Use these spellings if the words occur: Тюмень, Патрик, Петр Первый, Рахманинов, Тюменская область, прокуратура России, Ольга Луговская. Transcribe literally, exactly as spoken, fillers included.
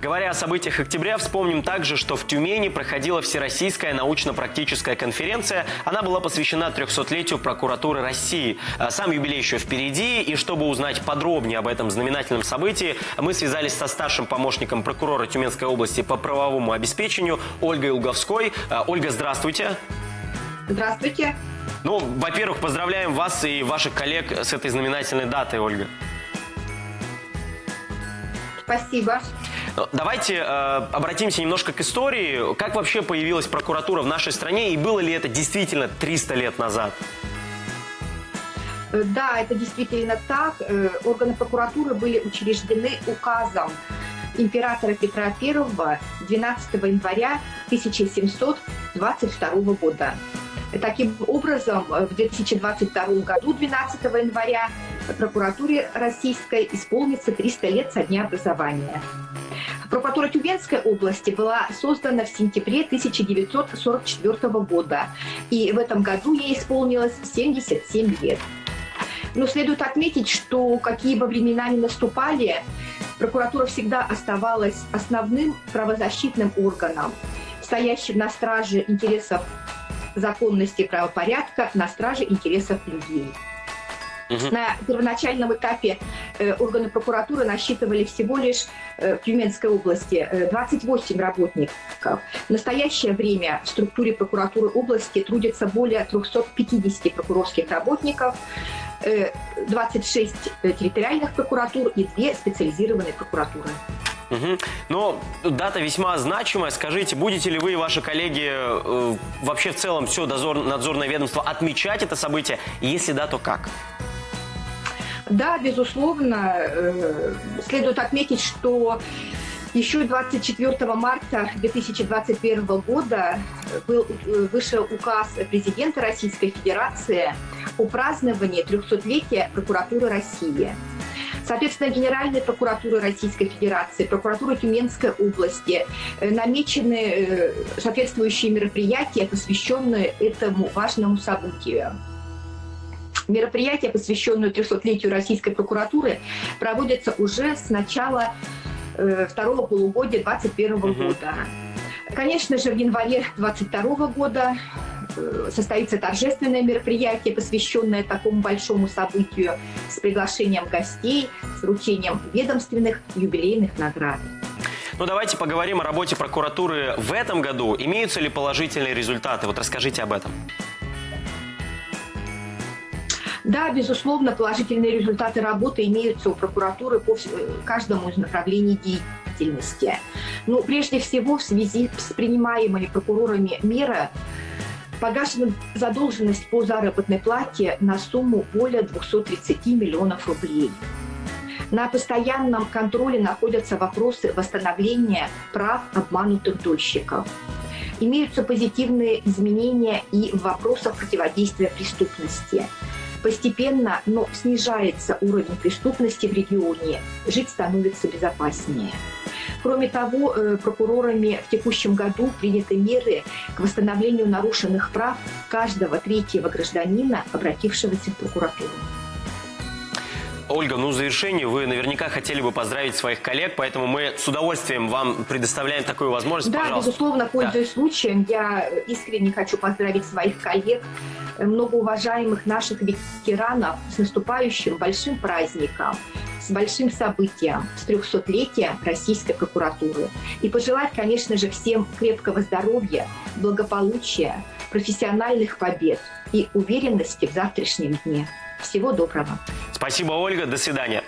Говоря о событиях октября, вспомним также, что в Тюмени проходила Всероссийская научно-практическая конференция. Она была посвящена трехсотлетию прокуратуры России. Сам юбилей еще впереди, и чтобы узнать подробнее об этом знаменательном событии, мы связались со старшим помощником прокурора Тюменской области по правовому обеспечению Ольгой Луговской. Ольга, здравствуйте. Здравствуйте. Ну, во-первых, поздравляем вас и ваших коллег с этой знаменательной датой, Ольга. Спасибо. Давайте э, обратимся немножко к истории. Как вообще появилась прокуратура в нашей стране и было ли это действительно триста лет назад? Да, это действительно так. Органы прокуратуры были учреждены указом императора Петра Первого двенадцатого января тысяча семьсот двадцать второго года. Таким образом, в две тысячи двадцать втором году, двенадцатого января, прокуратуре российской исполнится триста лет со дня образования. Прокуратура Тюменской области была создана в сентябре тысяча девятьсот сорок четвёртого года, и в этом году ей исполнилось семьдесят семь лет. Но следует отметить, что какие бы времена ни наступали, прокуратура всегда оставалась основным правозащитным органом, стоящим на страже интересов законности и правопорядка, на страже интересов людей. На первоначальном этапе э, органы прокуратуры насчитывали всего лишь э, в Тюменской области э, двадцать восемь работников. В настоящее время в структуре прокуратуры области трудится более трёхсот пятидесяти прокурорских работников, э, двадцать шесть территориальных прокуратур и две специализированные прокуратуры. Угу. Но дата весьма значимая. Скажите, будете ли вы и ваши коллеги, э, вообще в целом все дозор, надзорное ведомство отмечать это событие? Если да, то как? Да, безусловно, следует отметить, что еще двадцать четвёртого марта две тысячи двадцать первого года был, вышел указ президента Российской Федерации о праздновании трёхсотлетия прокуратуры России. Соответственно, Генеральной прокуратуры Российской Федерации, прокуратуры Тюменской области намечены соответствующие мероприятия, посвященные этому важному событию. Мероприятия, посвященные трёхсотлетию российской прокуратуры, проводятся уже с начала э, второго полугодия две тысячи двадцать первого года. Конечно же, в январе две тысячи двадцать второго года э, состоится торжественное мероприятие, посвященное такому большому событию, с приглашением гостей, с вручением ведомственных юбилейных наград. Ну, давайте поговорим о работе прокуратуры в этом году. Имеются ли положительные результаты? Вот расскажите об этом. Да, безусловно, положительные результаты работы имеются у прокуратуры по каждому из направлений деятельности. Но прежде всего в связи с принимаемыми прокурорами мерами погашена задолженность по заработной плате на сумму более двухсот тридцати миллионов рублей. На постоянном контроле находятся вопросы восстановления прав обманутых дольщиков. Имеются позитивные изменения и в вопросах противодействия преступности. Постепенно, но снижается уровень преступности в регионе. Жить становится безопаснее. Кроме того, прокурорами в текущем году приняты меры к восстановлению нарушенных прав каждого третьего гражданина, обратившегося в прокуратуру. Ольга, ну в завершение вы наверняка хотели бы поздравить своих коллег, поэтому мы с удовольствием вам предоставляем такую возможность. Да, пожалуйста. Безусловно, пользуясь да. случаем, я искренне хочу поздравить своих коллег, многоуважаемых наших ветеранов с наступающим большим праздником, с большим событием, с трёхсотлетия российской прокуратуры. И пожелать, конечно же, всем крепкого здоровья, благополучия, профессиональных побед и уверенности в завтрашнем дне. Всего доброго. Спасибо, Ольга. До свидания.